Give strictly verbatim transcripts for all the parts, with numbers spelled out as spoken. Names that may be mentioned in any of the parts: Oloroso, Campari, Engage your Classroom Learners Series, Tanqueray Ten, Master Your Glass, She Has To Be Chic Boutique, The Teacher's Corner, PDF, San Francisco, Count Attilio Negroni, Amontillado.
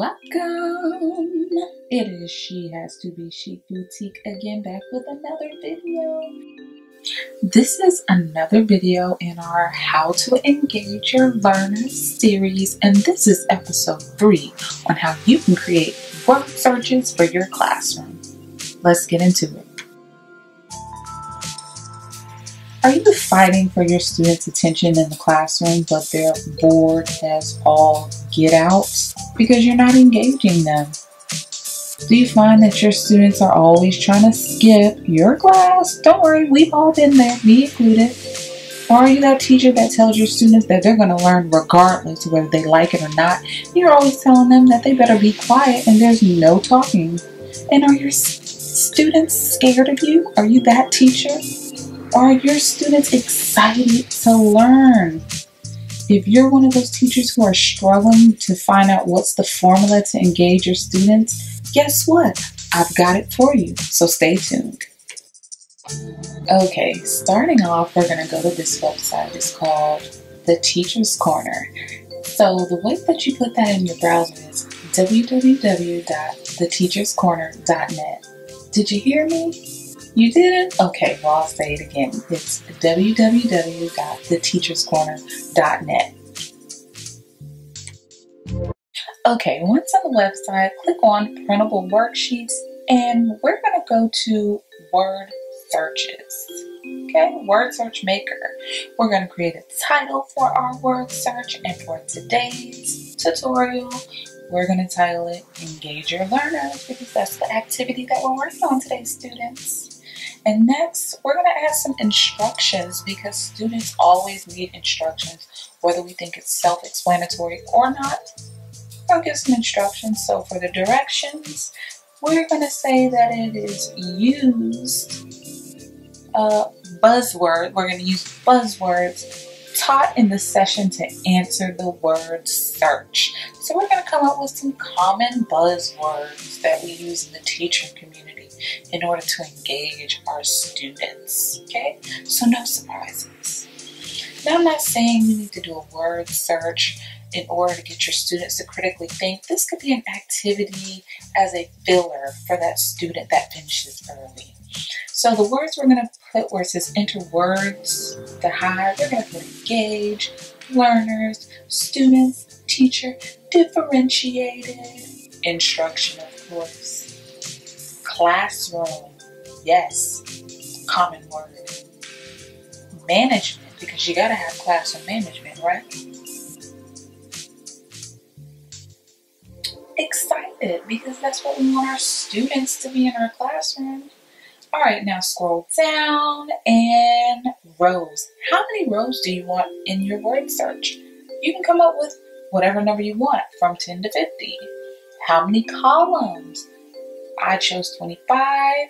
Welcome! It is She Has To Be Chic Boutique again, back with another video. This is another video in our How to Engage Your Learners series, and this is episode three on how you can create word searches for your classroom. Let's get into it. Are you fighting for your students' attention in the classroom, but they're bored as all get out because you're not engaging them? Do you find that your students are always trying to skip your class? Don't worry, we've all been there, me included. Or are you that teacher that tells your students that they're going to learn regardless whether they like it or not? You're always telling them that they better be quiet and there's no talking. And are your students scared of you? Are you that teacher? Are your students excited to learn? If you're one of those teachers who are struggling to find out what's the formula to engage your students, guess what? I've got it for you, so stay tuned. Okay, starting off, we're going to go to this website. It's called The Teacher's Corner. So the way that you put that in your browser is w w w dot the teachers corner dot net. Did you hear me? You didn't? Okay, well, I'll say it again. It's w w w dot the teachers corner dot net. Okay, once on the website, click on Printable Worksheets, and we're going to go to Word Searches. Okay, Word Search Maker. We're going to create a title for our word search, and for today's tutorial, we're going to title it Engage Your Learners, because that's the activity that we're working on today, students. And next, we're going to add some instructions, because students always need instructions, whether we think it's self-explanatory or not. I'll give some instructions. So for the directions, we're going to say that it is used uh, buzzword. We're going to use buzzwords taught in the session to answer the word search. So we're going to come up with some common buzzwords that we use in the teacher community in order to engage our students, okay? So no surprises. Now, I'm not saying you need to do a word search in order to get your students to critically think. This could be an activity as a filler for that student that finishes early. So the words we're gonna put where it says enter words to hide, we're gonna put engage, learners, students, teacher, differentiated, instruction, of course. Classroom, yes, common word. Management, because you gotta have classroom management, right? Excited, because that's what we want our students to be in our classroom. All right, now scroll down, and rows. How many rows do you want in your word search? You can come up with whatever number you want, from ten to fifty. How many columns? I chose twenty-five.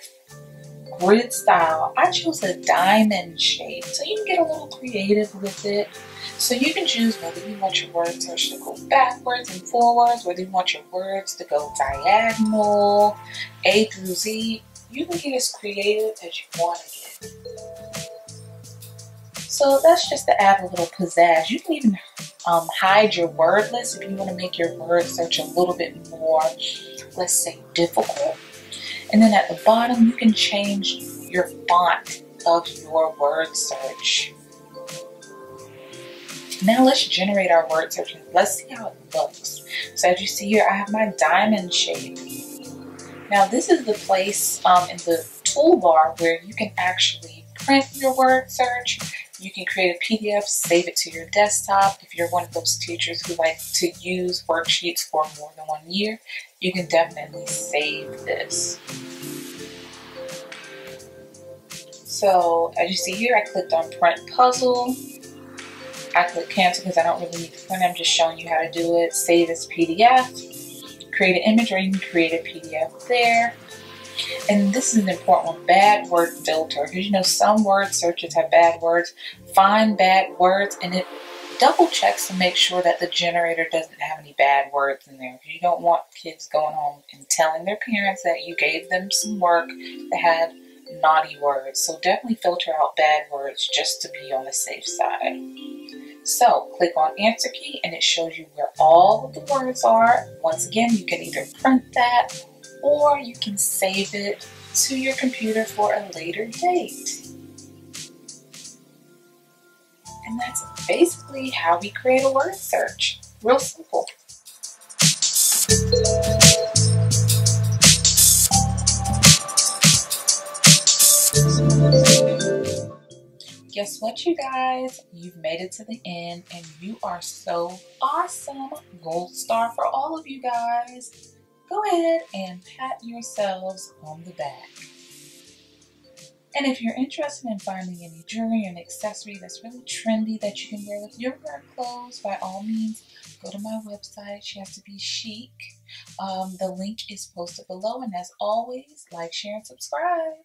Grid style, I chose a diamond shape. So you can get a little creative with it. So you can choose whether you want your word search to go backwards and forwards, whether you want your words to go diagonal, A through Z. You can get as creative as you want to get. So that's just to add a little pizzazz. You can even um, hide your word list if you want to make your word search a little bit more, let's say, difficult. And then at the bottom, you can change your font of your word search. Now let's generate our word search. Let's see how it looks. So as you see here, I have my diamond shape. Now this is the place um, in the toolbar where you can actually print your word search. You can create a P D F, save it to your desktop. If you're one of those teachers who like to use worksheets for more than one year, you can definitely save this. So as you see here, I clicked on print puzzle. I click cancel because I don't really need to print. I'm just showing you how to do it. Save as P D F, create an image, or you can create a P D F there. And this is an important one, bad word filter. Because you know some word searches have bad words. Find bad words, and it double checks to make sure that the generator doesn't have any bad words in there. You don't want kids going home and telling their parents that you gave them some work that had naughty words. So definitely filter out bad words just to be on the safe side. So click on answer key and it shows you where all the words are. Once again, you can either print that or you can save it to your computer for a later date. And that's basically how we create a word search. Real simple. Guess what, you guys? You've made it to the end and you are so awesome. Gold star for all of you guys. Go ahead and pat yourselves on the back. And if you're interested in finding any jewelry or an accessory that's really trendy that you can wear with your work clothes, by all means, go to my website, She Has To Be Chic. Um, the link is posted below, and as always, like, share, and subscribe.